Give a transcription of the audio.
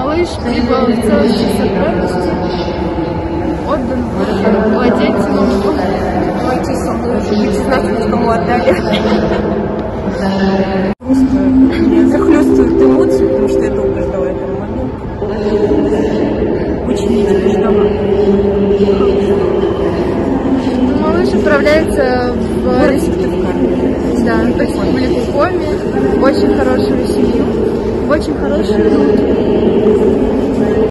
малыш прибыл в целости сохранности, отдан владельцам. Бойтесь, он кому отдали. Захлёстывают эмоции, потому что я долго ждала этого момента. Очень ждала. Малыш отправляется в Сыктывкар. Да, то есть в Ликукоме, в очень хорошую семью. Очень хорошие люди.